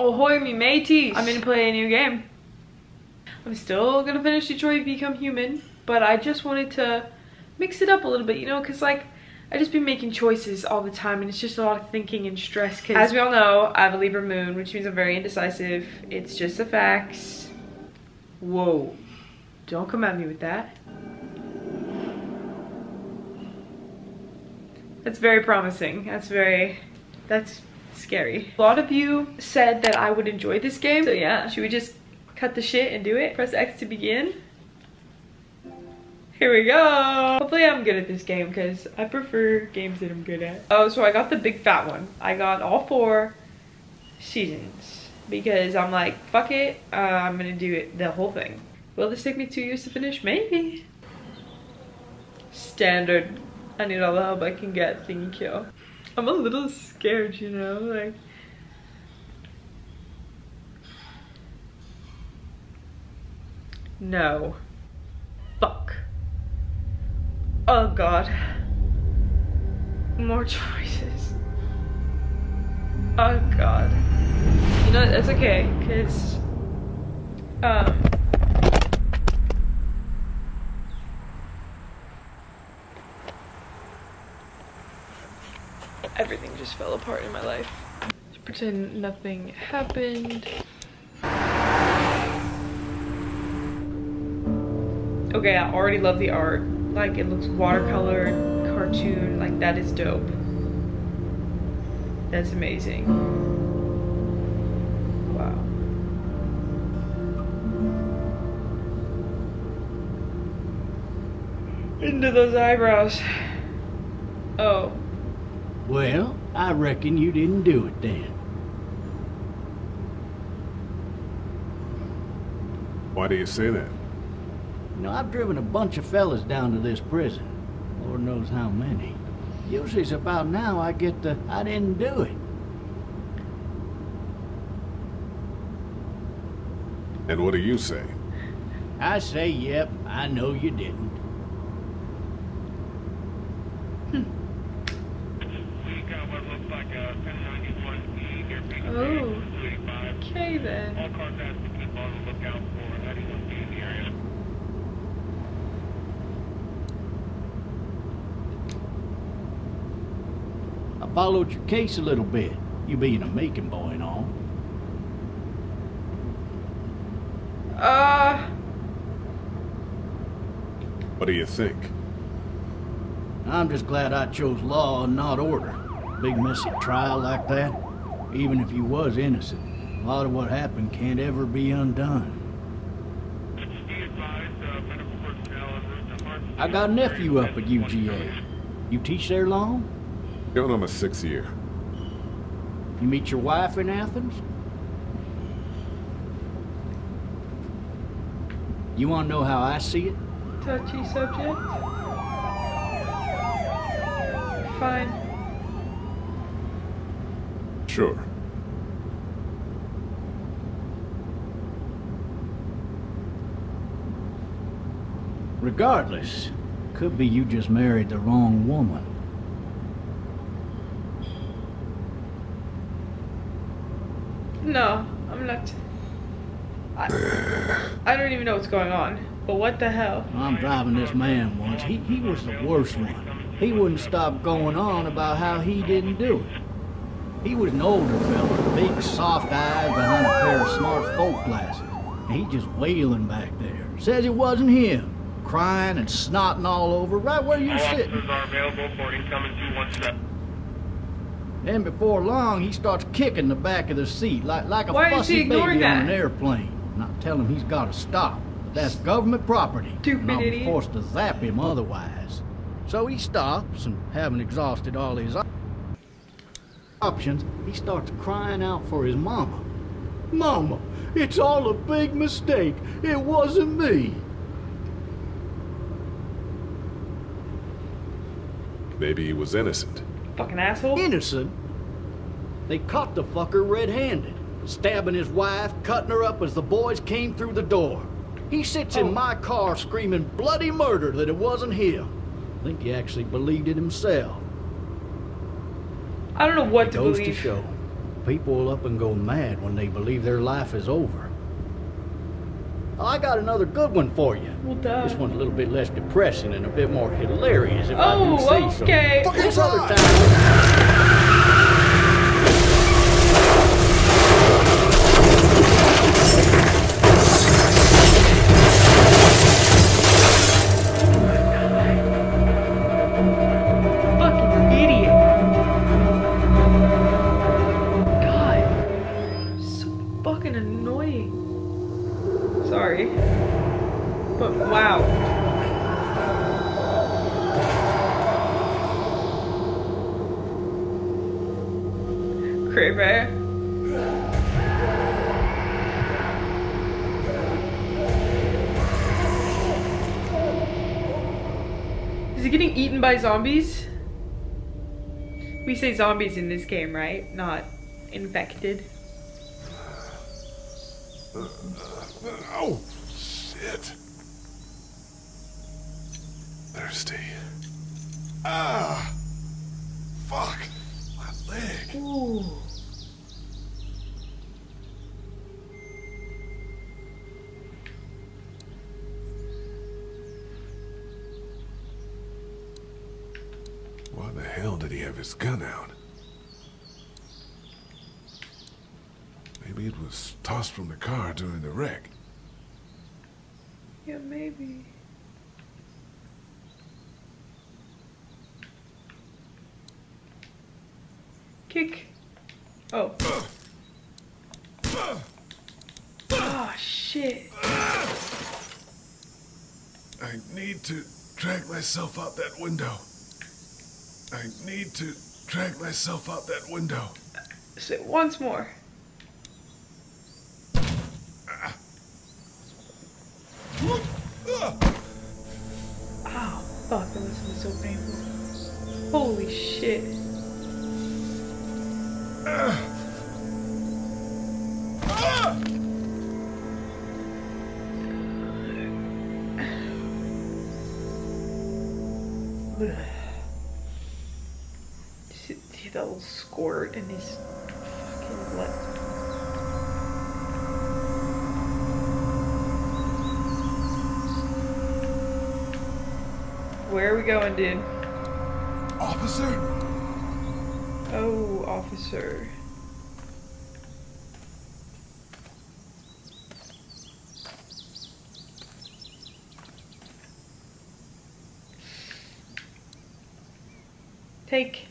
Ahoy me mateys! I'm gonna play a new game. I'm still gonna finish Detroit Become Human, but I just wanted to mix it up a little bit, you know, because like I just been making choices all the time and it's just a lot of thinking and stress. Cause as we all know, I have a Libra moon, which means I'm very indecisive. It's just the facts. Whoa, don't come at me with that. That's very promising. That's scary. A lot of you said that I would enjoy this game. So yeah, should we just cut the shit and do it? Press X to begin. Here we go! Hopefully I'm good at this game because I prefer games that I'm good at. Oh, so I got the big fat one. I got all 4 seasons because I'm like, fuck it, I'm gonna do it, the whole thing. Will this take me 2 years to finish? Maybe. Standard. I need all the help I can get, thank you. I'm a little scared, you know, like. No. Fuck. Oh god. More choices. Oh god. You know, that's okay, because everything just fell apart in my life. Just pretend nothing happened. Okay, I already love the art. Like, it looks watercolor, cartoon, like that is dope. That's amazing. Wow. Into those eyebrows. Oh. Well, I reckon you didn't do it then. Why do you say that? You know, I've driven a bunch of fellas down to this prison. Lord knows how many. Usually it's about now I get the, I didn't do it. And what do you say? I say, yep, I know you didn't. Oh, okay then. Followed your case a little bit, you being a Macon boy and all. What do you think? I'm just glad I chose law and not order. Big messy trial like that. Even if you was innocent, a lot of what happened can't ever be undone. I got a nephew up at UGA. You teach there long? Going on my 6th year. You meet your wife in Athens? You want to know how I see it? Touchy subject. Fine. Sure. Regardless, could be you just married the wrong woman. No, I'm not. I don't even know what's going on, but what the hell? I'm driving this man once. He was the worst one. He wouldn't stop going on about how he didn't do it. He was an older fella, big soft eyes behind a pair of smart folk glasses. And he just wailing back there. Says it wasn't him. Crying and snotting all over right where you're sitting. Then before long, he starts kicking the back of the seat like a fussy baby on an airplane. And I tell him he's got to stop. That's government property. Stupid idiot. And I'm forced to zap him otherwise. So he stops, and having exhausted all his options, he starts crying out for his mama. Mama, it's all a big mistake. It wasn't me. Maybe he was innocent. Fucking asshole. Innocent? They caught the fucker red-handed, stabbing his wife, cutting her up as the boys came through the door. He sits in my car screaming bloody murder that it wasn't him. I think he actually believed it himself. I don't know what to believe. Goes to show, people up and go mad when they believe their life is over. I got another good one for you. Well, this one's a little bit less depressing and a bit more hilarious, if I do say so. Okay. This other time... Is it getting eaten by zombies? We say zombies in this game, right? Not infected. Oh, shit. Thirsty. Ah, fuck. My leg. Ooh. Why the hell did he have his gun out? Maybe it was tossed from the car during the wreck. Yeah, maybe. Kick. Oh. Oh, shit. I need to drag myself out that window. I need to drag myself out that window. Say it once more. Oh, fuck, that was so painful. Holy shit. That little squirt in his fucking blood. Where are we going, dude? Officer? Oh, officer. Take.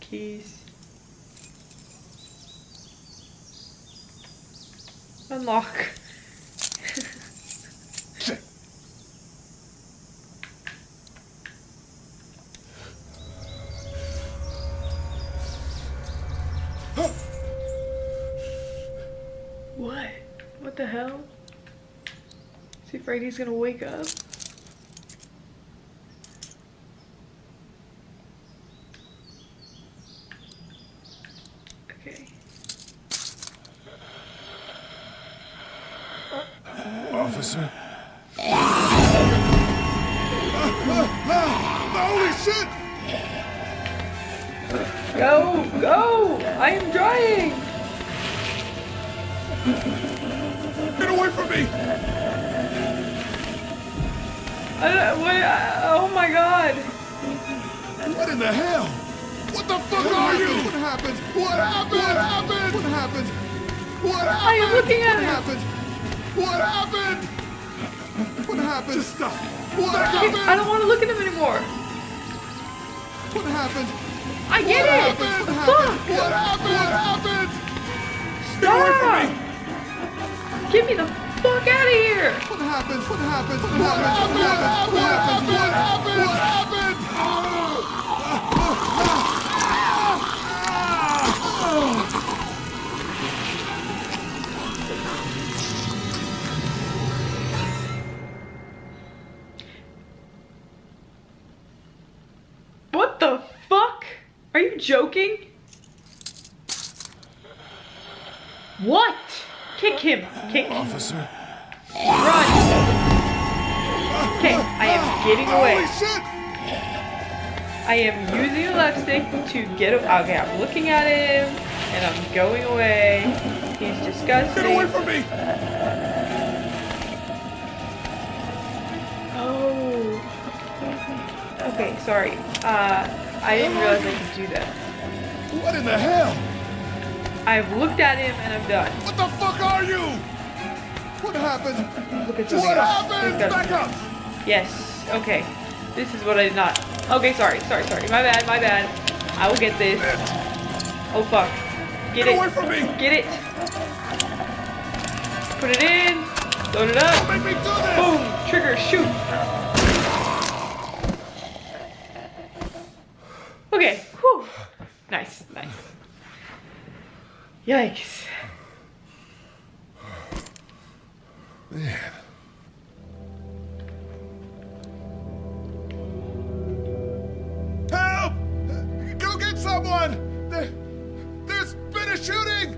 Keys. Unlock. Shit. What? What the hell? Is he afraid he's gonna wake up? Officer? Holy shit! Go! Go! I am trying! Get away from me! Oh my god! What in the hell? What the fuck are you? What happened? What happened? What happened? What happened? What happened? I am looking at it! What happened? What happened? Just stop. What happened? I don't want to look at him anymore. What happened? I get it. What happened? What happened? Stop! Get me the fuck out of here! What happened? What happened? What happened? What happened? What happened? What happened? What happened? Joking? What? Kick him. Kick. Officer. Run. Okay, I am getting away. Holy shit. I am using the left stick to get away. Okay, I'm looking at him. and I'm going away. He's disgusting. Get away from me! Oh. Okay, sorry. I didn't realize I could do that. What in the hell? I've looked at him and I'm done. What the fuck are you? What happened? Look at what happened? Back up! Yes. Okay. This is what I did not. Okay, sorry. My bad. I will get this. Oh, fuck. Get it. Away from me. Get it. Put it in. Load it up. Don't make me do this. Boom. Trigger. Shoot. Okay. Whew. Nice. Yikes. Man. Help! Go get someone! There's been a shooting!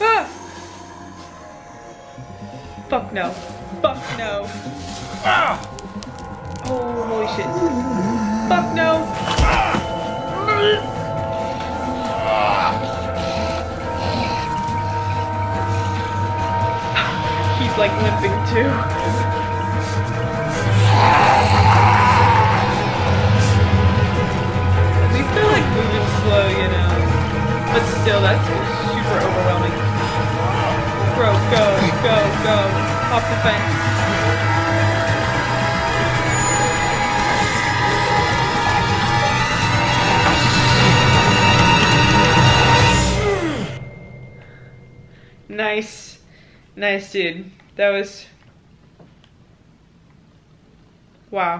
Ah. Fuck no. Ah. Oh, holy shit. Fuck no. Ah. He's like limping too. We feel like moving slow, you know. But still, that's super overwhelming. Bro, go. Off the fence. Nice, dude. That was... wow.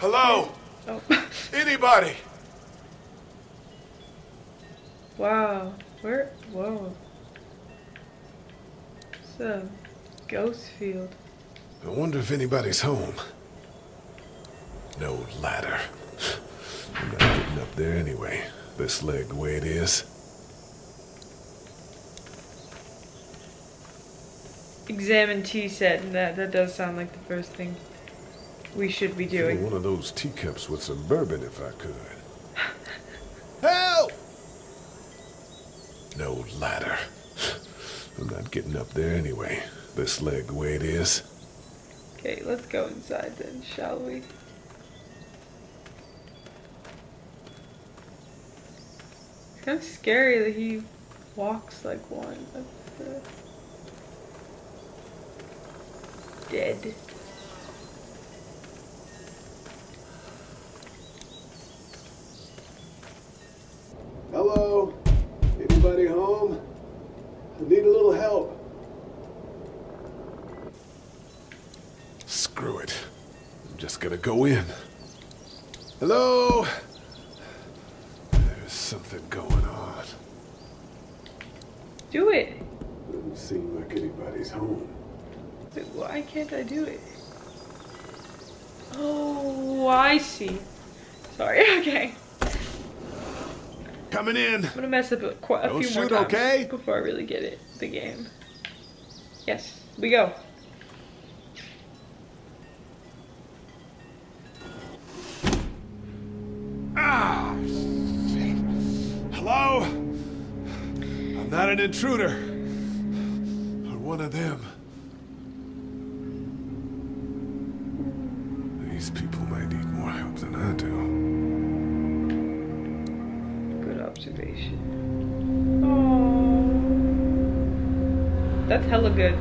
Hello? Oh. Anybody? Wow. Where? Whoa. It's a ghost field. I wonder if anybody's home. No ladder. I'm not getting up there anyway. This leg the way it is. Examine tea set. That does sound like the first thing we should be doing. One of those teacups with some bourbon if I could. Help! No ladder. I'm not getting up there anyway. This leg the way it is. Okay, let's go inside then, shall we? It's kind of scary that he walks like one. Dead. Hello? Anybody home? I need a little help. Screw it. I'm just gonna go in. Hello? There's something going on. Do it. Doesn't seem like anybody's home. But why can't I do it? Oh, I see. Sorry, okay. Coming in. I'm gonna mess up quite a few more times before I really get it. The game. Yes, we go. Ah, shit. Hello. I'm not an intruder. Or one of them. These people might need more help than I do. Observation. Oh, that's hella good.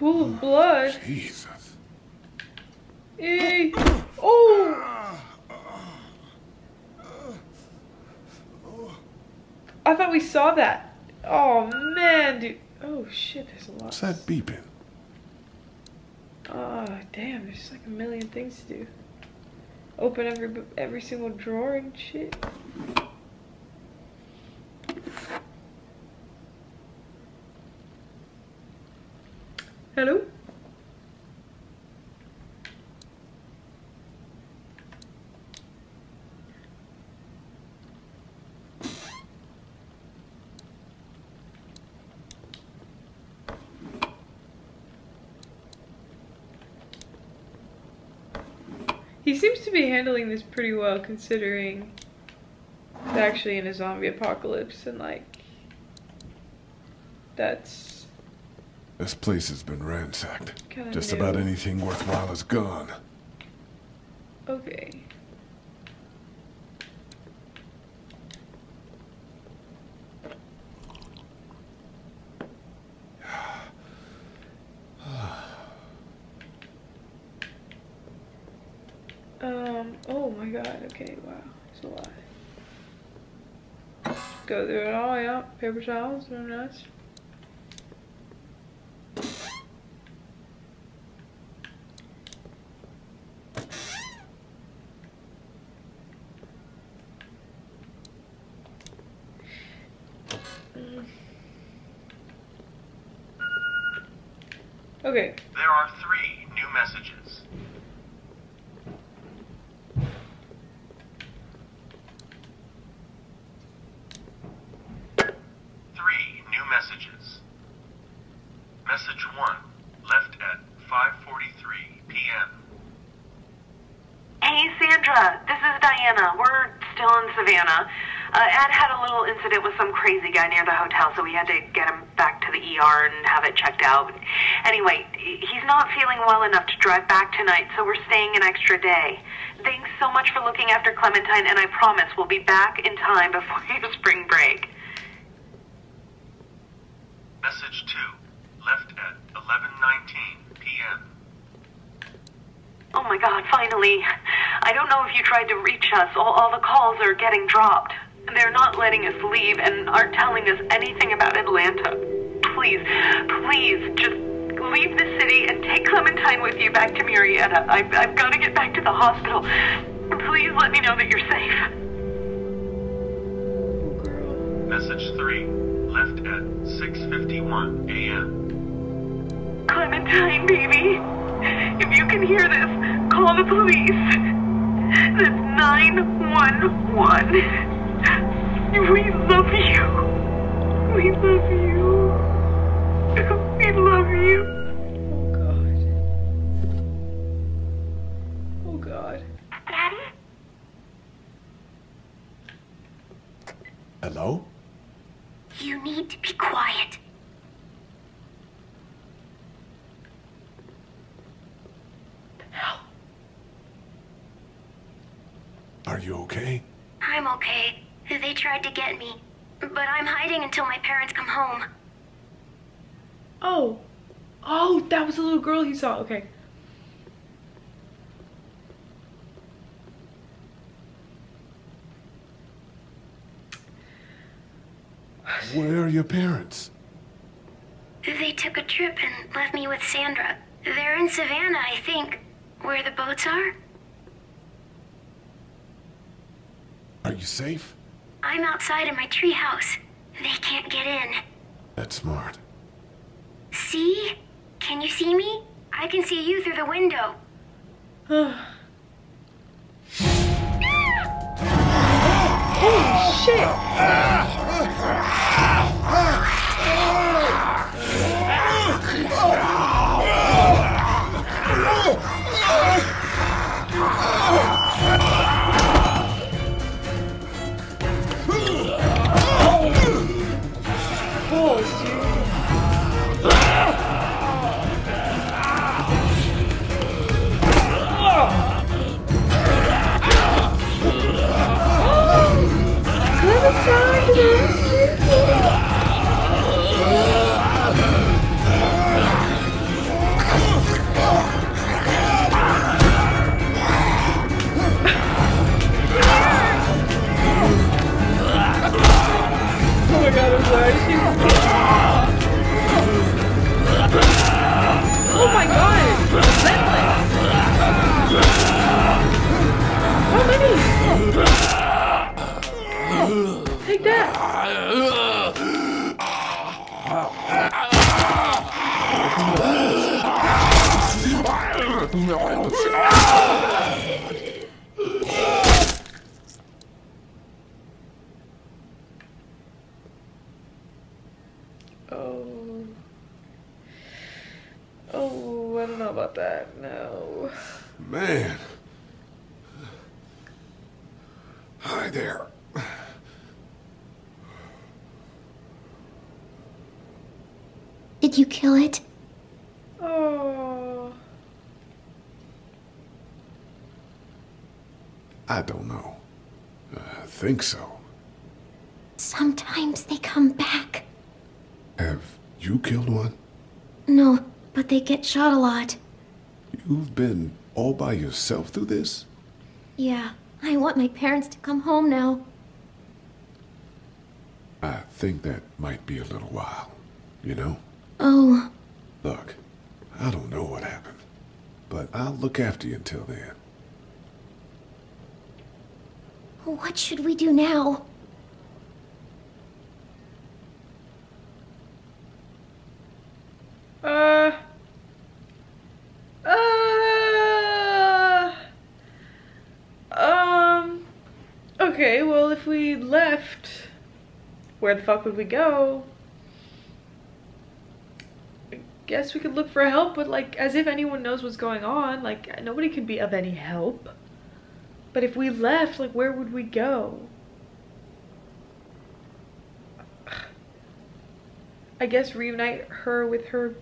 pool of blood. Jesus. Oh! I thought we saw that. Oh, man, dude. Oh, shit, there's a lot. What's that beeping? Oh, damn, there's like a million things to do. Open every single drawer and shit. Hello? He seems to be handling this pretty well, considering it's actually in a zombie apocalypse, and like, that's... This place has been ransacked. Just about anything worthwhile is gone. Okay. Oh my god, okay, wow, it's a lot. Go through it all, yeah. Paper towels, very nice. Okay. There are 3 new messages. Message 1 left at 5:43 p.m. Hey Sandra, this is Diana. We're still in Savannah. Ed had a little incident with some crazy guy near the hotel, so we had to get him back to the ER and have it checked out. Anyway, he's not feeling well enough to drive back tonight, so we're staying an extra day. Thanks so much for looking after Clementine, and I promise we'll be back in time before your spring break. Message 2 left at 11:19 p.m. Oh my god, finally. I don't know if you tried to reach us. All the calls are getting dropped. They're not letting us leave and aren't telling us anything about Atlanta. Please, please, just leave the city and take Clementine with you back to Murrieta. I've got to get back to the hospital. Please let me know that you're safe. Girl. Message 3 left at 6:51 a.m. Clementine, baby. If you can hear this, call the police. That's 911. We love you. We love you. We love you. Oh, God. Oh, God. Daddy? Hello? You need to be quiet. Are you okay? I'm okay. They tried to get me, but I'm hiding until my parents come home. Oh. Oh, that was a little girl he saw. Okay. Where are your parents? They took a trip and left me with Sandra. They're in Savannah, I think, where the boats are. Are you safe? I'm outside in my treehouse. They can't get in. That's smart. See? Can you see me? I can see you through the window. Oh, shit! Thank you. my God, I'm sorry. Oh my God! What's that like? How many? Take that! Oh. Oh, I don't know about that. No. Man. Hi there. Did you kill it? Oh. I don't know. I think so. Sometimes they come back. Have you killed one? No, but they get shot a lot. You've been all by yourself through this? Yeah, I want my parents to come home now. I think that might be a little while, you know? Oh. Look, I don't know what happened, but I'll look after you until then. What should we do now? Okay, well, if we left, where the fuck would we go? Guess we could look for help, but like, as if anyone knows what's going on, like, nobody could be of any help. But if we left, like, where would we go? I guess reunite her with her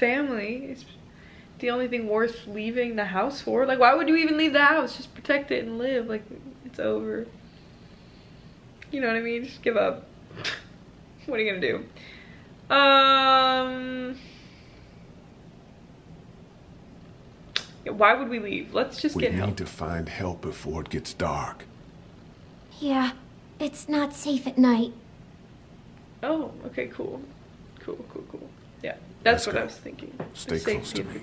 family is the only thing worth leaving the house for. Like, why would you even leave the house? Just protect it and live. Like, it's over. You know what I mean? Just give up. What are you gonna do? Why would we leave? Let's just get help. We need to find help before it gets dark. Yeah, it's not safe at night. Oh, okay, cool. Cool. Yeah, that's what I was thinking. Stay close to me.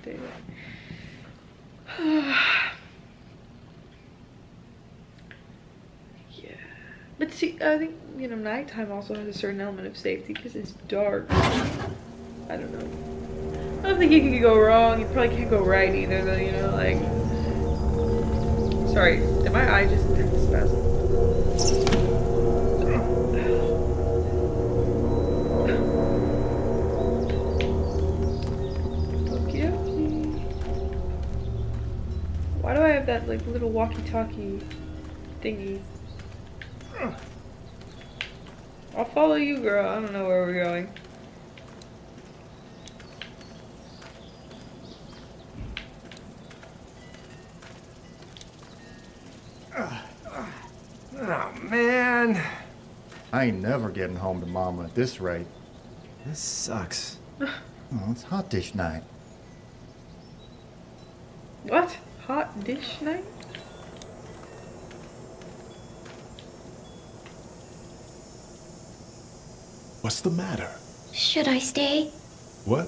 But see, I think, you know, nighttime also has a certain element of safety because it's dark. I don't know. I don't think you can go wrong. You probably can't go right either, though, you know, like... Sorry, did my eye just have a spasm? Okie dokie. Why do I have that, like, little walkie-talkie thingy? I'll follow you, girl. I don't know where we're going. Oh, man. I ain't never getting home to Mama at this rate. This sucks. Oh, it's hot dish night. What? Hot dish night? What's the matter? Should I stay? What?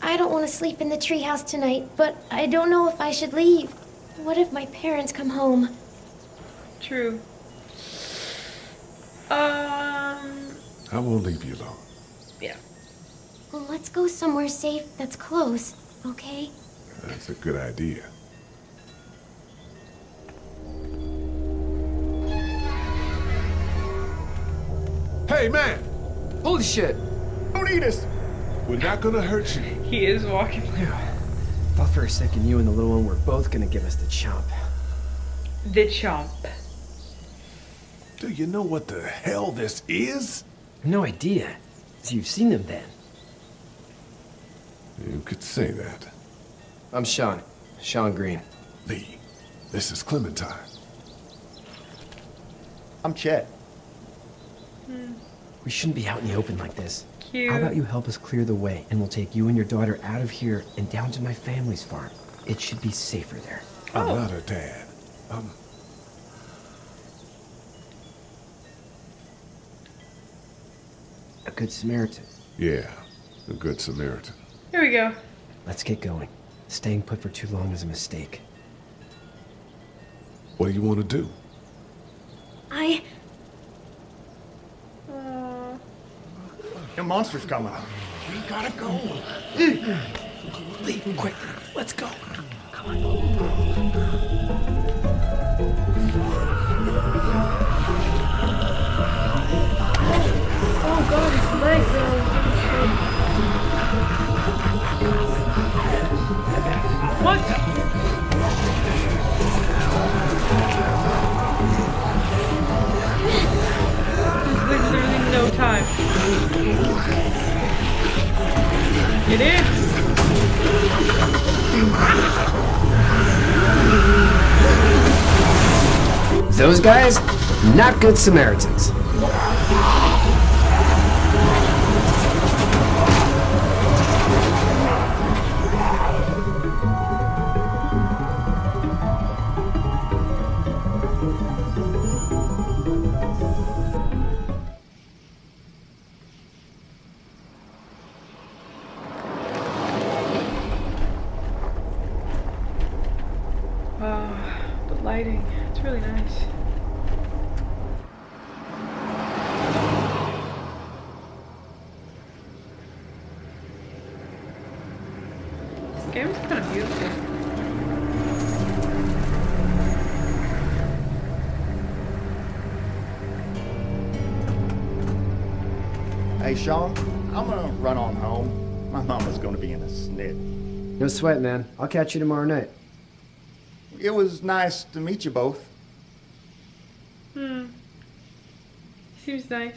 I don't want to sleep in the treehouse tonight, but I don't know if I should leave. What if my parents come home? True. I won't leave you alone. Yeah. Well, let's go somewhere safe that's close, okay? That's a good idea. Hey, man! Holy shit! Don't eat us! We're not gonna hurt you. He is walking. Thought for a second you and the little one were both gonna give us the chomp. The chomp. Do you know what the hell this is? No idea. So you've seen them then? You could say that. I'm Sean. Sean Green. Lee. This is Clementine. I'm Chet. We shouldn't be out in the open like this. Cute. How about you help us clear the way, and we'll take you and your daughter out of here and down to my family's farm. It should be safer there. Oh. I'm not her dad. A good Samaritan. Yeah, a good Samaritan. Here we go. Let's get going. Staying put for too long is a mistake. What do you want to do? The monster's coming. We gotta go. Leave quick. Let's go. Come on. Oh God, it's Macon. What the? There's literally no time. It is. Those guys, not good Samaritans. Sean, I'm gonna run on home. My mama's gonna be in a snit. No sweat, man. I'll catch you tomorrow night. It was nice to meet you both. Hmm. Seems nice.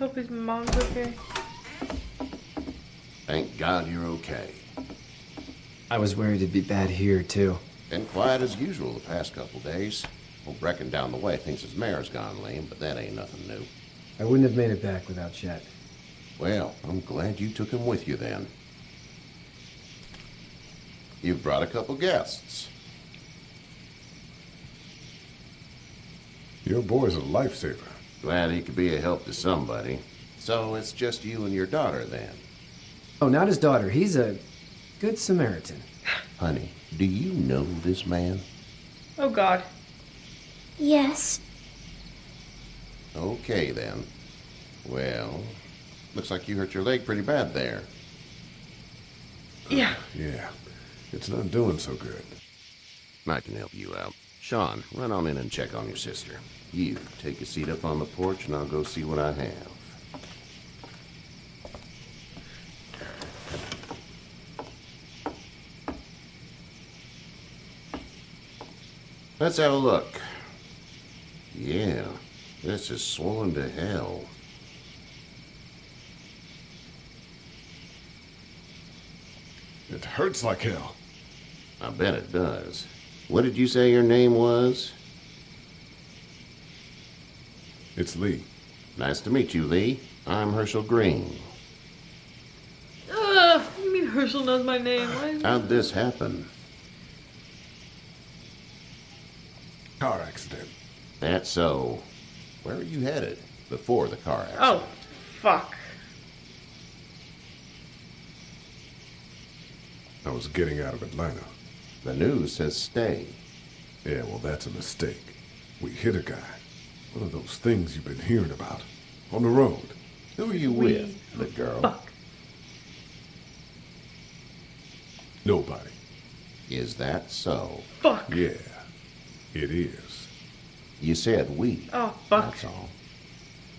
Hope his mom's okay. Thank God you're okay. I was worried it'd be bad here, too. Been quiet as usual the past couple days. Old Brecken down the way thinks his mare's gone lame, but that ain't nothing new. I wouldn't have made it back without Chet. Well, I'm glad you took him with you then. You've brought a couple guests. Your boy's a lifesaver. Glad he could be a help to somebody. So it's just you and your daughter then? Oh, not his daughter. He's a good Samaritan. Honey, do you know this man? Oh, God. Yes. Okay, then. Well, looks like you hurt your leg pretty bad there. Yeah. Yeah. It's not doing so good. I can help you out. Sean, run on in and check on your sister. You take a seat up on the porch, and I'll go see what I have. Let's have a look. Yeah. This is swollen to hell. It hurts like hell. I bet it does. What did you say your name was? It's Lee. Nice to meet you, Lee. I'm Herschel Green. Ugh, you mean Herschel knows my name? How'd this happen? Car accident. That's so. Where were you headed before the car accident? Oh, fuck. I was getting out of Atlanta. The news says stay. Yeah, well, that's a mistake. We hit a guy. One of those things you've been hearing about. On the road. Who were you with, the girl? Fuck. Nobody. Is that so? Fuck. Yeah, it is. You said we. Oh, fuck. That's all.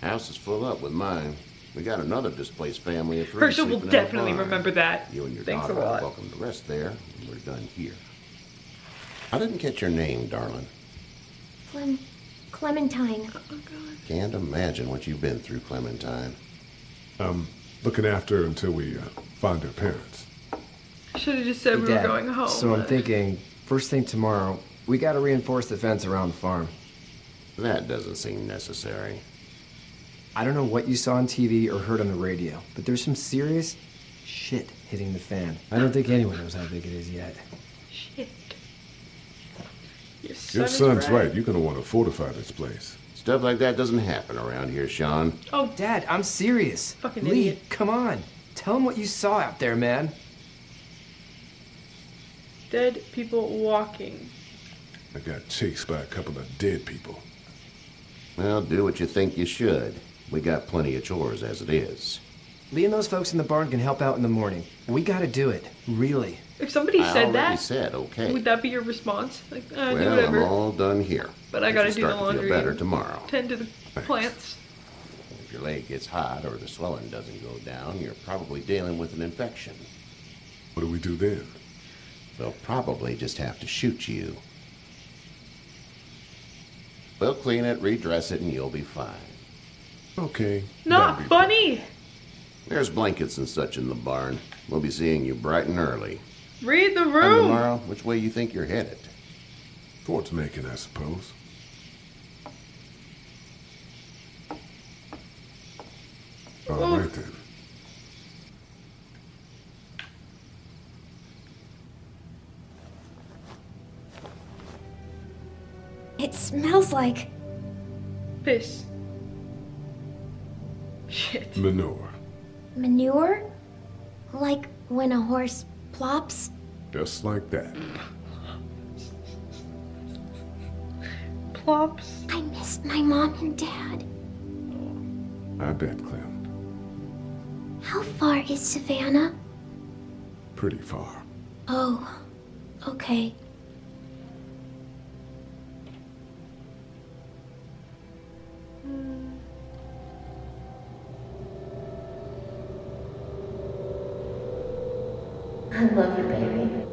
House is full up with mine. We got another displaced family of three. Herschel will definitely remember that. You and your daughter are welcome to rest there. We're done here. I didn't catch your name, darling. Clementine. Oh, God. Can't imagine what you've been through, Clementine. I'm looking after her until we find her parents. I should have just said we were going home. So I'm thinking, first thing tomorrow, we got to reinforce the fence around the farm. That doesn't seem necessary. I don't know what you saw on TV or heard on the radio, but there's some serious shit hitting the fan. I don't think anyone knows how big it is yet. Shit. Your son's right. You're going to want to fortify this place. Stuff like that doesn't happen around here, Sean. Oh, Dad, I'm serious. Fucking Lee, idiot. Come on. Tell him what you saw out there, man. Dead people walking. I got chased by a couple of dead people. Well, do what you think you should. We got plenty of chores as it is. Lee and those folks in the barn can help out in the morning. We gotta do it, really. If somebody said that, okay, would that be your response? Like, do whatever. Well, I'm all done here. But I gotta do the laundry. Feel better tomorrow. Tend to the plants. If your leg gets hot or the swelling doesn't go down, you're probably dealing with an infection. What do we do then? They'll probably just have to shoot you. We'll clean it, redress it, and you'll be fine. Okay. Not funny! Fine. There's blankets and such in the barn. We'll be seeing you bright and early. Read the room! And tomorrow, which way you think you're headed? Towards Macon, I suppose. All right then. It smells like... piss. Shit. Manure. Manure? Like when a horse plops? Just like that. Plops. I missed my mom and dad. I bet, Clem. How far is Savannah? Pretty far. Oh, okay. I love you, baby.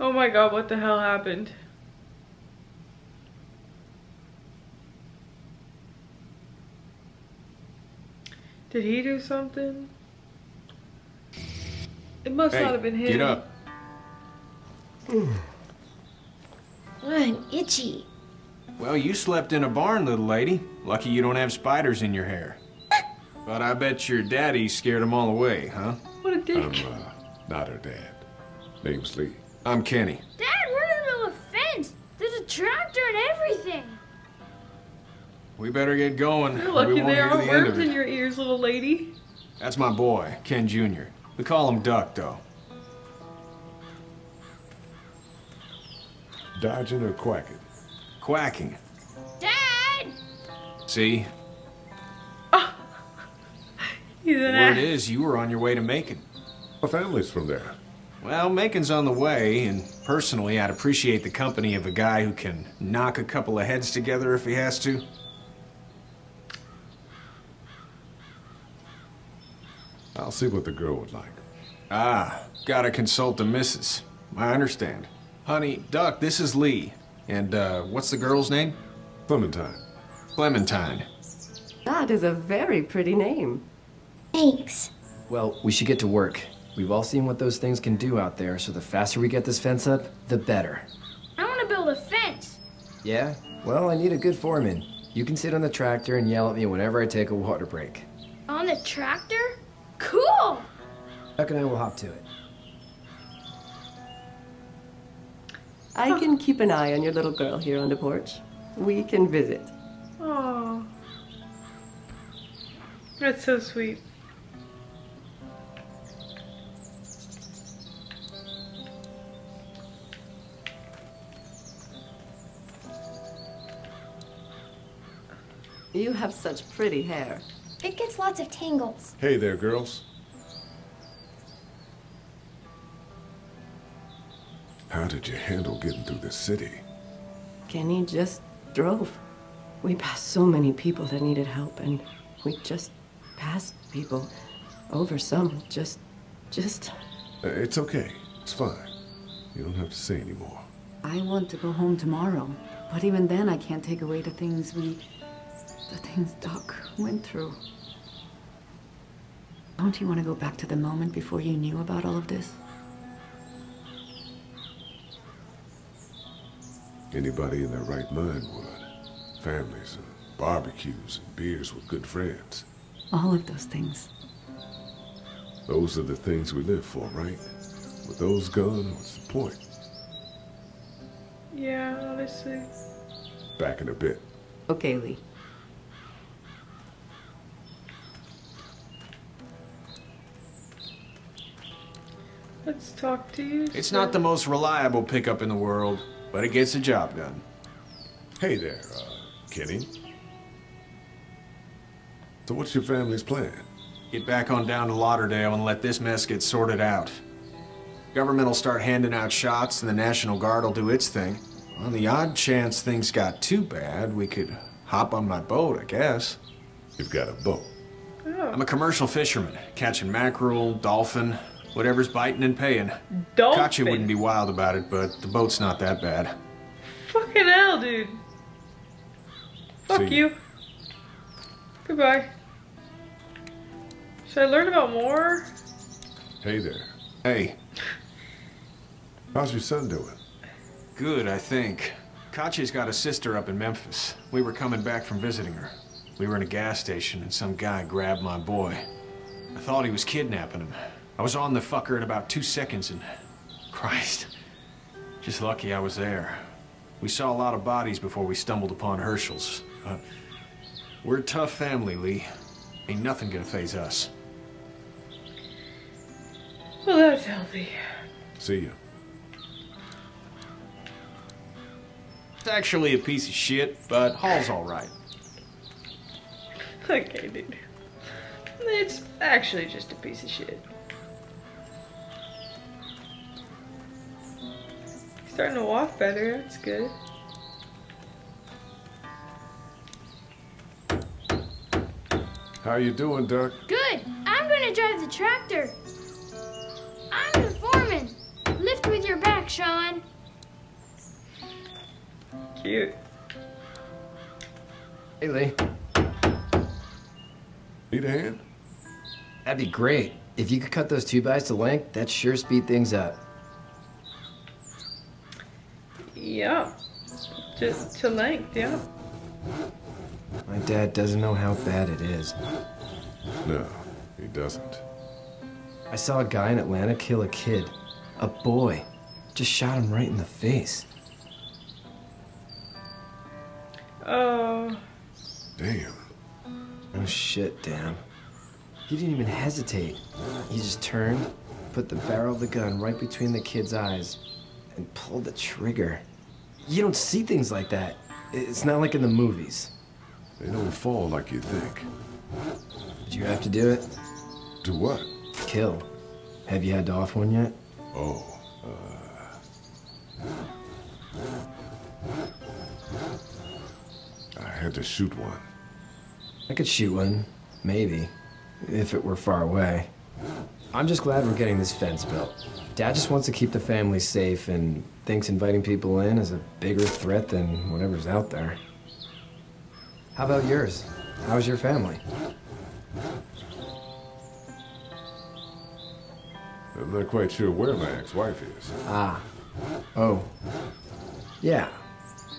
Oh my God, what the hell happened? Did he do something? It must not have been him. Get up. I'm itchy. Well, you slept in a barn, little lady. Lucky you don't have spiders in your hair. But I bet your daddy scared them all away, huh? What a dick. I'm not her dad. Name's Lee. I'm Kenny. Dad, we're in the middle of a fence. There's a tractor and everything. We better get going. You're lucky there aren't worms in your ears, little lady. That's my boy, Ken Jr. We call him Duck, though. Dodging or quacking? Quacking. Dad! See? Oh. He's an ass. Word is, you were on your way to Macon. My family's from there. Well, Macon's on the way, and personally, I'd appreciate the company of a guy who can knock a couple of heads together if he has to. I'll see what the girl would like. Ah, gotta consult the missus. I understand. Honey, Duck, this is Lee. And, what's the girl's name? Clementine. Clementine. That is a very pretty name. Thanks. Well, we should get to work. We've all seen what those things can do out there, so the faster we get this fence up, the better. I want to build a fence. Yeah? Well, I need a good foreman. You can sit on the tractor and yell at me whenever I take a water break. On the tractor? Cool! Chuck and I will hop to it. I can keep an eye on your little girl here on the porch. We can visit. Oh, that's so sweet. You have such pretty hair. It gets lots of tangles. Hey there, girls. How did you handle getting through the city? Kenny just drove. We passed so many people that needed help, and we just passed people over some. Just... It's okay. It's fine. You don't have to say anymore. I want to go home tomorrow, but even then I can't take away the things Doc went through. Don't you want to go back to the moment before you knew about all of this? Anybody in their right mind would. Families and barbecues and beers with good friends. All of those things. Those are the things we live for, right? With those gone, what's the point? Yeah, honestly. Back in a bit. Okay, Lee. Let's talk to you. It's not the most reliable pickup in the world, but it gets the job done. Hey there, Kenny. So what's your family's plan? Get back on down to Lauderdale and let this mess get sorted out. Government will start handing out shots and the National Guard will do its thing. On the odd chance things got too bad, we could hop on my boat, I guess. You've got a boat? Oh. I'm a commercial fisherman, catching mackerel, dolphin, whatever's biting and paying. Dolphin? Gotcha wouldn't be wild about it, but the boat's not that bad. Fucking hell, dude. Fuck you. Goodbye. Should I learn about more? Hey there. Hey. How's your son doing? Good, I think. Kachi's got a sister up in Memphis. We were coming back from visiting her. We were in a gas station and some guy grabbed my boy. I thought he was kidnapping him. I was on the fucker in about 2 seconds and... Christ. Just lucky I was there. We saw a lot of bodies before we stumbled upon Herschel's. We're a tough family, Lee. Ain't nothing gonna faze us. Well, that's healthy. See ya. Actually a piece of shit, but Hall's alright. Okay, dude. It's actually just a piece of shit. He's starting to walk better, that's good. How you doing, Dirk? Good! I'm gonna drive the tractor. I'm the foreman. Lift with your back, Sean. Cute. Hey, Lee. Need a hand? That'd be great. If you could cut those 2x to length, that'd sure speed things up. Yeah. Just to length, yeah. My dad doesn't know how bad it is. No, he doesn't. I saw a guy in Atlanta kill a kid. A boy. Just shot him right in the face. Oh. Damn. Oh shit, damn. He didn't even hesitate. He just turned, put the barrel of the gun right between the kid's eyes, and pulled the trigger. You don't see things like that. It's not like in the movies. They don't fall like you think. Did you have to do it? Do what? Kill. Have you had to off one yet? Oh. I had to shoot one. I could shoot one, maybe, if it were far away. I'm just glad we're getting this fence built. Dad just wants to keep the family safe and thinks inviting people in is a bigger threat than whatever's out there. How about yours? How's your family? I'm not quite sure where my ex-wife is. Ah. Oh. Yeah,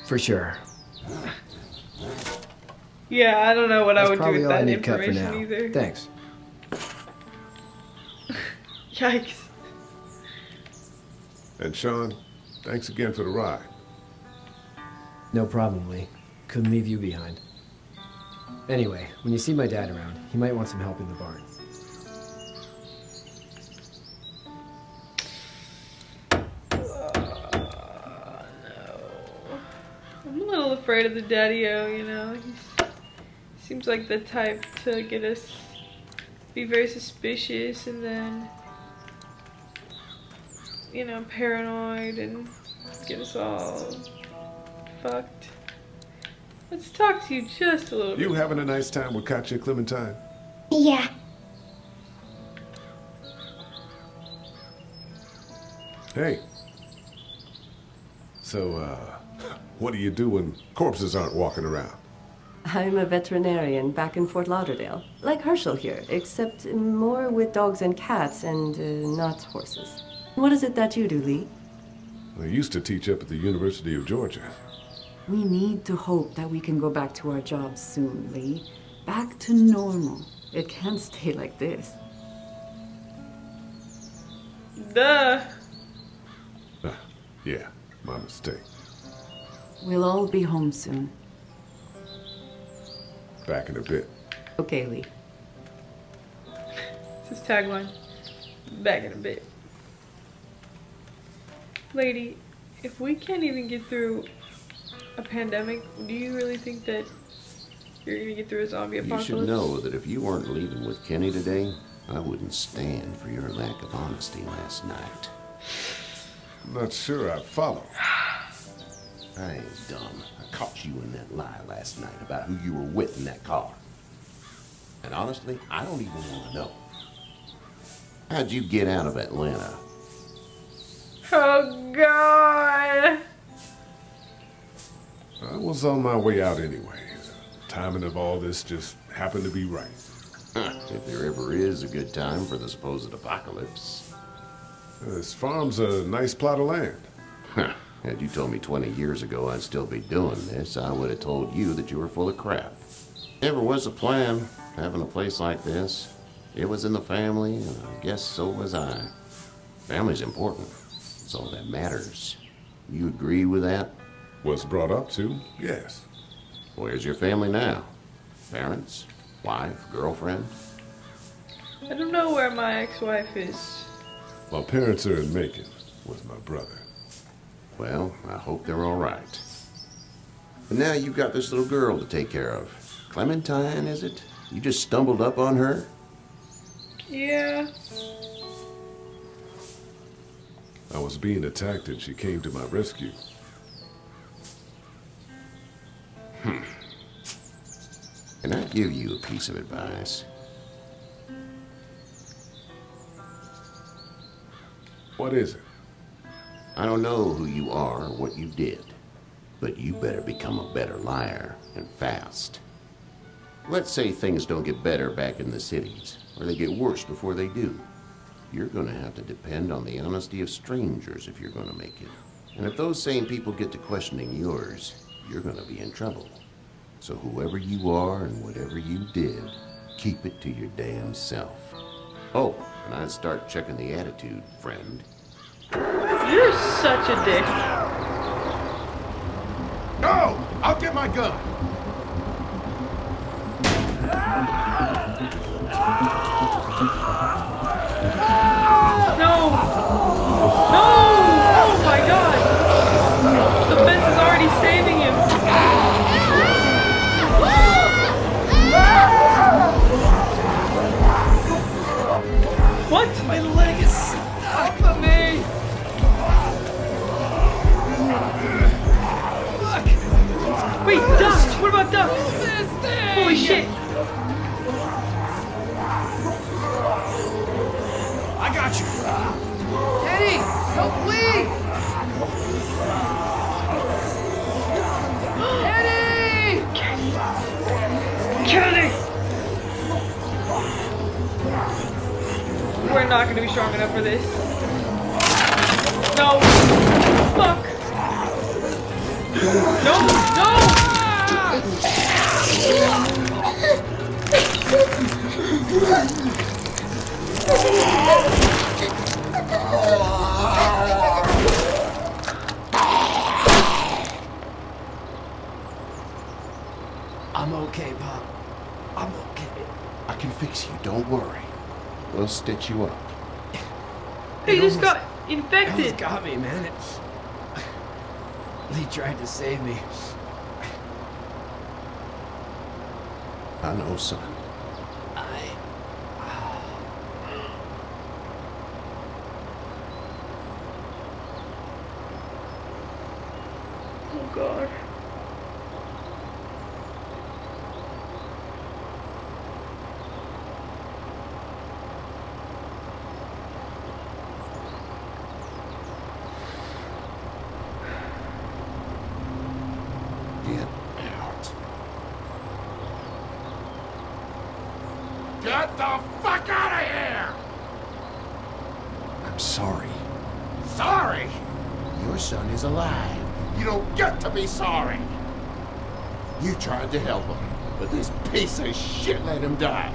for sure. Yeah, I don't know what I would do with that information either. Thanks. Yikes. And Sean, thanks again for the ride. No problem, Lee. Couldn't leave you behind. Anyway, when you see my dad around, he might want some help in the barn. No. I'm a little afraid of the daddy-o, you know. Seems like the type to get us be very suspicious and then, you know, paranoid and get us all fucked. Let's talk to you just a little bit. You having a nice time with Katya Clementine? Yeah. Hey. So, what do you do when corpses aren't walking around? I'm a veterinarian back in Fort Lauderdale, like Herschel here, except more with dogs and cats and not horses. What is it that you do, Lee? I used to teach up at the University of Georgia. We need to hope that we can go back to our jobs soon, Lee. Back to normal. It can't stay like this. Duh. Yeah, my mistake. We'll all be home soon. Back in a bit. Okay, Lee. This is tagline. Back in a bit. Lady, if we can't even get through a pandemic, do you really think that you're gonna get through a zombie apocalypse? You should know that if you weren't leaving with Kenny today, I wouldn't stand for your lack of honesty last night. I'm not sure I follow. I ain't dumb. I caught you in that lie last night about who you were with in that car. And honestly, I don't even want to know. How'd you get out of Atlanta? Oh, God. I was on my way out anyway. The timing of all this just happened to be right. If there ever is a good time for the supposed apocalypse. This farm's a nice plot of land. Huh. Had you told me 20 years ago I'd still be doing this, I would have told you that you were full of crap. Never was a plan, having a place like this. It was in the family, and I guess so was I. Family's important. It's all that matters. You agree with that? Was brought up to, yes. Where's your family now? Parents? Wife? Girlfriend? I don't know where my ex-wife is. My parents are in Macon with my brother. Well, I hope they're all right. But now you've got this little girl to take care of. Clementine, is it? You just stumbled up on her? Yeah. I was being attacked and she came to my rescue. Can I give you a piece of advice? What is it? I don't know who you are or what you did, but you better become a better liar, and fast. Let's say things don't get better back in the cities, or they get worse before they do. You're gonna have to depend on the honesty of strangers if you're gonna make it. And if those same people get to questioning yours, you're gonna be in trouble. So whoever you are and whatever you did, keep it to your damn self. Oh, and I'd start checking the attitude, friend. You're such a dick. No! I'll get my gun! No! No! Oh my God! The fence is already saving him! What? My leg is stuck on me! Wait, ducks! What about ducks? Holy shit! I got you! Kenny! Help me! Kenny! Kenny! Kenny! We're not gonna be strong enough for this. No! Fuck! No! No! I'm okay, Pop. I'm okay. I can fix you, don't worry. We'll stitch you up. He just got infected. It got me, man. Lee tried to save me. I know, son. Oh, God. Sorry. You tried to help him, but this piece of shit let him die.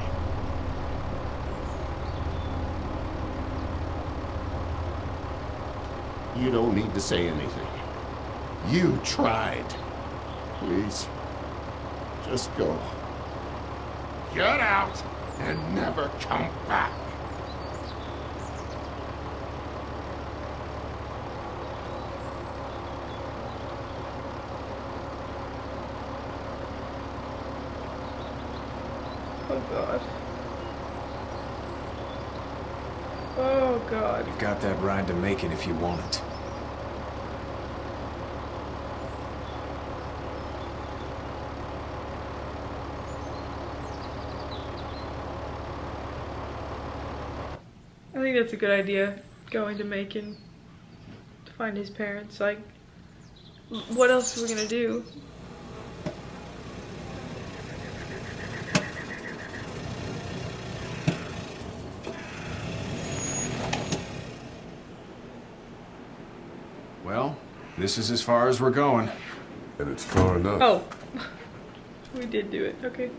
You don't need to say anything. You tried. Please, just go. Get out and never come back. Oh God. Oh God. You've got that ride to Macon if you want it. I think that's a good idea, going to Macon to find his parents. Like, what else are we gonna do? Well, this is as far as we're going. And it's far enough. Oh. We did do it. Okay.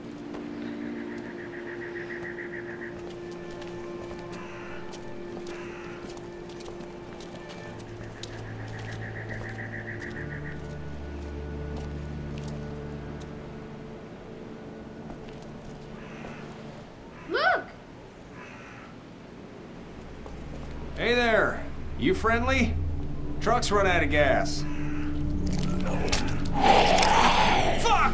Look! Hey there! You friendly? Truck's run out of gas. Fuck!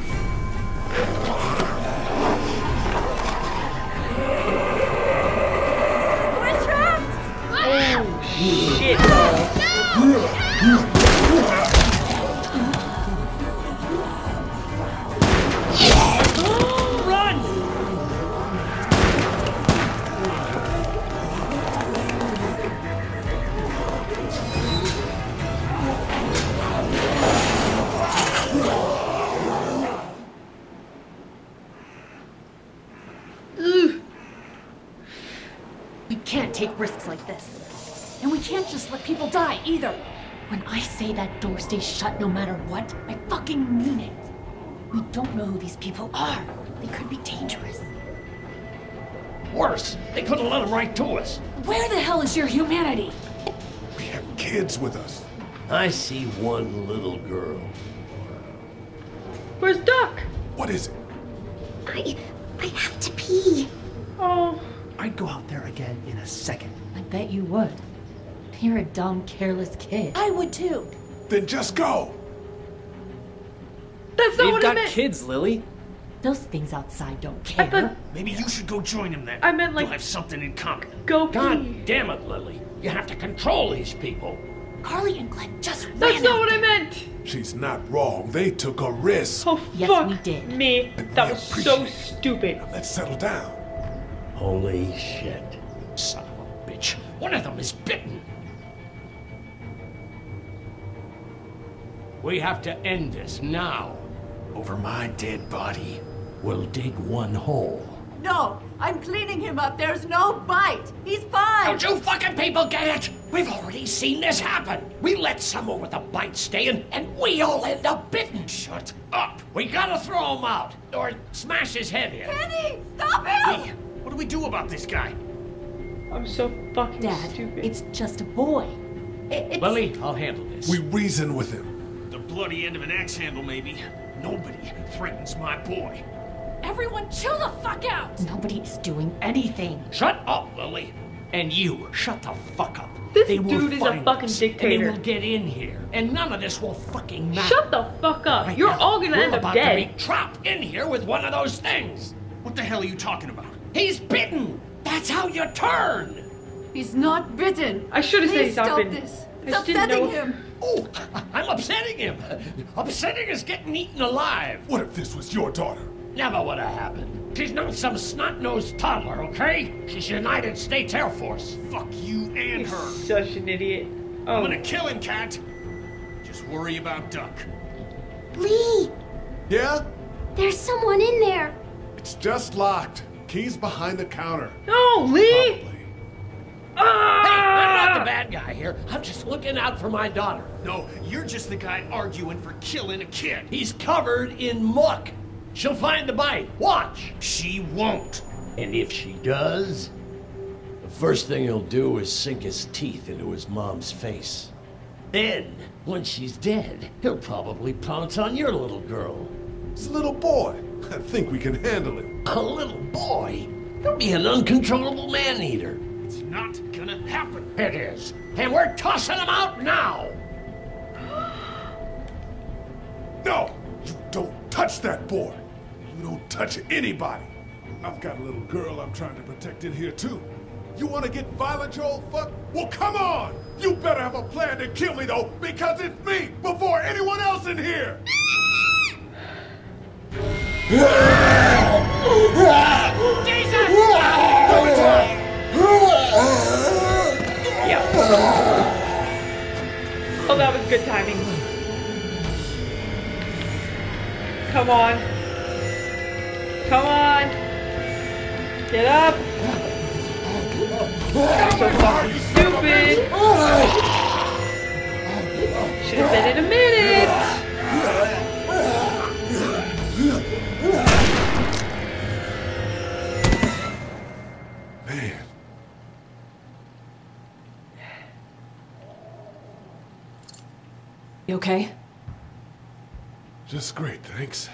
We're trapped! Oh, shit. No! Run! Take risks like this. And we can't just let people die either. When I say that door stays shut no matter what, I fucking mean it. We don't know who these people are. They could be dangerous. Worse, they could have led them right to us. Where the hell is your humanity? We have kids with us. I see one little girl. Where's Duck? What is it? I have to pee. Oh. I'd go out there again in a second. I bet you would. You're a dumb, careless kid. I would too. Then just go. That's not what I meant. We've got kids, Lily. Those things outside don't care. Maybe you should go join them then. I meant like you'll have something in common. Go pee. God damn it, Lily! You have to control these people. Carly and Glenn just ran. That's not what I meant. She's not wrong. They took a risk. Oh fuck, yes, we did. That was so stupid. Now let's settle down. Holy shit. Son of a bitch. One of them is bitten. We have to end this now. Over my dead body, we'll dig one hole. No, I'm cleaning him up. There's no bite. He's fine. Don't you fucking people get it? We've already seen this happen. We let someone with a bite stay in, and we all end up bitten. Shut up. We gotta throw him out or smash his head in. Kenny, stop him! Hey. What do we do about this guy? I'm so fucking stupid. Dad, it's just a boy. It's... Lily, I'll handle this. We reason with him. The bloody end of an axe handle, maybe. Nobody threatens my boy. Everyone chill the fuck out! Nobody's doing anything. Shut up, Lily. And you, shut the fuck up. This dude is a fucking dictator. And they will get in here, and none of this will fucking matter. Shut the fuck up. Right You're now, all gonna end up dead. We're about to be trapped in here with one of those things. What the hell are you talking about? He's bitten! That's how you turn! He's not bitten! I should have said he's not bitten. This. It's upsetting him! Oh, I'm upsetting him! Upsetting is getting eaten alive! What if this was your daughter? Never would have happened. She's not some snot-nosed toddler, okay? She's United States Air Force. Fuck you and her. He's such an idiot. Oh. I'm gonna kill him, Cat. Just worry about Duck. Lee! Yeah? There's someone in there. It's just locked. He's behind the counter. No, Lee! Ah! Hey, I'm not the bad guy here. I'm just looking out for my daughter. No, you're just the guy arguing for killing a kid. He's covered in muck. She'll find the bite. Watch. She won't. And if she does, the first thing he'll do is sink his teeth into his mom's face. Then, when she's dead, he'll probably pounce on your little girl. It's a little boy. I think we can handle it. A little boy? He'll be an uncontrollable man-eater. It's not gonna happen. It is. And we're tossing him out now! No! You don't touch that boy! You don't touch anybody! I've got a little girl I'm trying to protect in here, too. You wanna get violent, you old fuck? Well, come on! You better have a plan to kill me, though, because it's me before anyone else in here! Jesus! Yeah. Oh, that was good timing. Come on. Come on. Get up. That's so fucking stupid. Should have been in a minute. Man. You okay? Just great, thanks.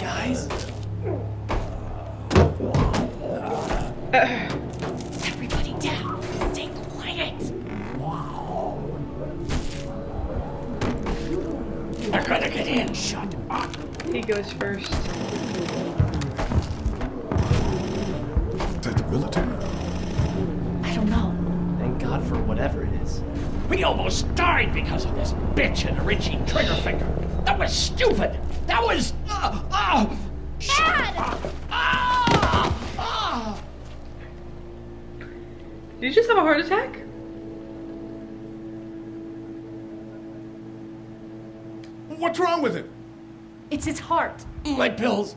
Guys? Everybody down! Stay quiet! Wow. They're gonna get in! Shut up! He goes first. Is that the military? I don't know. Thank God for whatever it is. We almost died because of this bitch and a Richie triggerfinger. That was stupid. That was. Shut up. Did you just have a heart attack? What's wrong with it? It's his heart. My pills.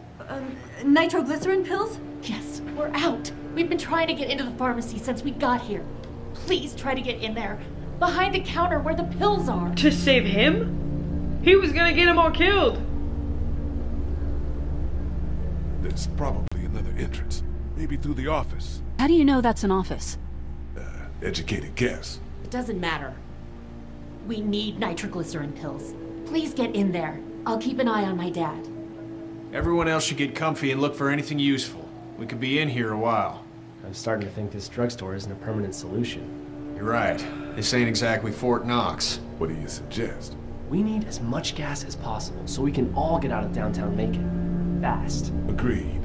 Nitroglycerin pills? Yes, we're out. We've been trying to get into the pharmacy since we got here. Please try to get in there. Behind the counter where the pills are. To save him? He was gonna get him all killed. There's probably another entrance. Maybe through the office. How do you know that's an office? Educated guess. It doesn't matter. We need nitroglycerin pills. Please get in there. I'll keep an eye on my dad. Everyone else should get comfy and look for anything useful. We could be in here a while. I'm starting to think this drugstore isn't a permanent solution. You're right. This ain't exactly Fort Knox. What do you suggest? We need as much gas as possible so we can all get out of downtown Macon. Fast. Agreed.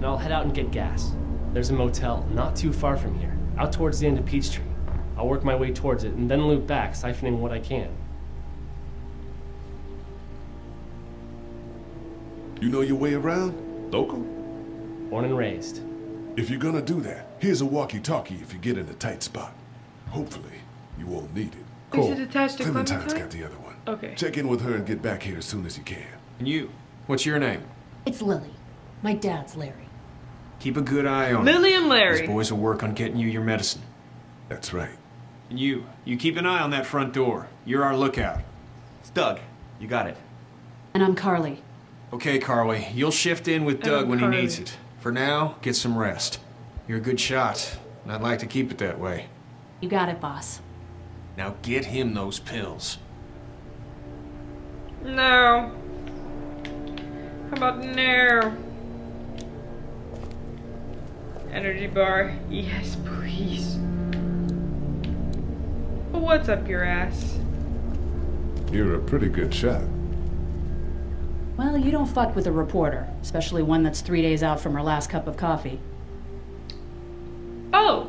Now I'll head out and get gas. There's a motel not too far from here, out towards the end of Peachtree. I'll work my way towards it and then loop back, siphoning what I can. You know your way around? Local? Born and raised. If you're gonna do that, here's a walkie-talkie if you get in a tight spot. Hopefully, you won't need it. Cool. Is it attached to Clementine's got the other one. Okay. Check in with her and get back here as soon as you can. And you? What's your name? It's Lily. My dad's Larry. Keep a good eye on Lily and Larry. These boys will work on getting you your medicine. That's right. And you? You keep an eye on that front door. You're our lookout. It's Doug. You got it. And I'm Carly. Okay, Carly, you'll shift in with Doug when he needs it. For now, get some rest. You're a good shot, and I'd like to keep it that way. You got it, boss. Now get him those pills. No. How about no? Energy bar. Yes, please. Well, what's up your ass? You're a pretty good shot. Well, you don't fuck with a reporter, especially one that's 3 days out from her last cup of coffee. Oh!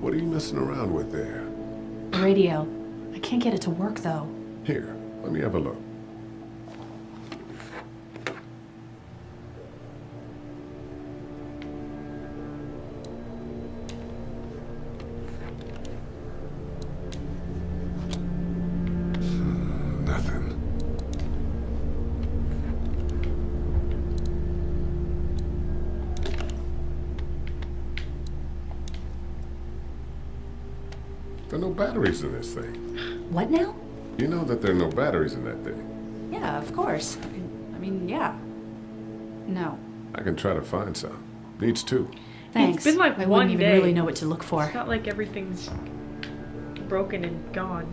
What are you messing around with there? The radio. I can't get it to work, though. Here, let me have a look. Batteries in this thing. What now? You know that there are no batteries in that thing. Yeah, of course. I mean, yeah. No. I can try to find some. Needs two. Thanks. It's been like I wouldn't even really know what to look for. It's not like everything's broken and gone.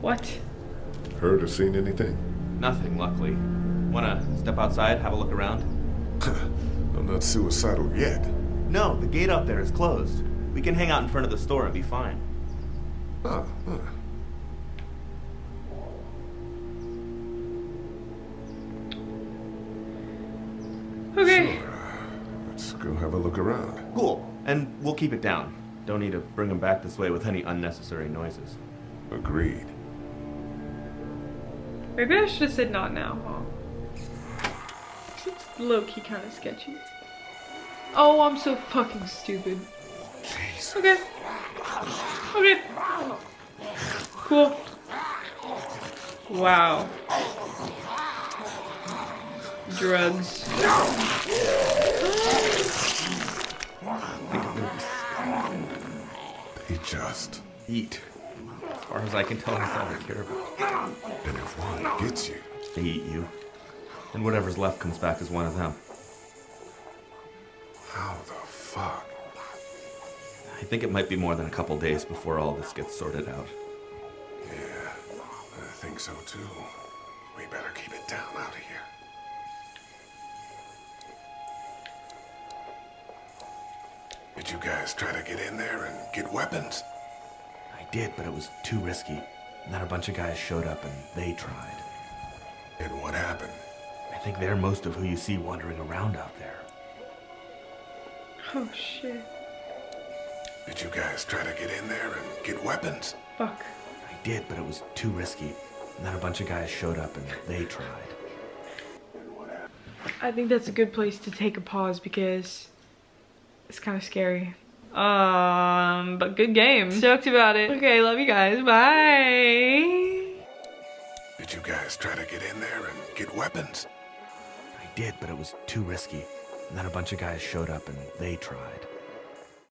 What? Heard or seen anything? Nothing, luckily. Wanna step outside, have a look around? I'm not suicidal yet. No, the gate out there is closed. We can hang out in front of the store and be fine. Oh, huh. Okay. Sure. Let's go have a look around. Cool. And we'll keep it down. Don't need to bring them back this way with any unnecessary noises. Agreed. Maybe I should have said not now, huh? It's low-key kind of sketchy. Oh, I'm so fucking stupid. Jeez. Okay. Okay. Cool. Wow. Drugs. They just eat. As far as I can tell, that's all they care about. And if one gets you, they eat you. And whatever's left comes back as one of them. How the fuck? I think it might be more than a couple days before all this gets sorted out. Yeah, I think so too. We better keep it down out of here. Did you guys try to get in there and get weapons? I did, but it was too risky. And then a bunch of guys showed up and they tried. And what happened? I think they're most of who you see wandering around out there. Oh, shit. Did you guys try to get in there and get weapons? Fuck. I did, but it was too risky. And then a bunch of guys showed up and they tried. And what happened? I think that's a good place to take a pause because it's kind of scary. But good game. Stoked about it. Okay, love you guys. Bye. Did you guys try to get in there and get weapons? I did, but it was too risky. And then a bunch of guys showed up and they tried.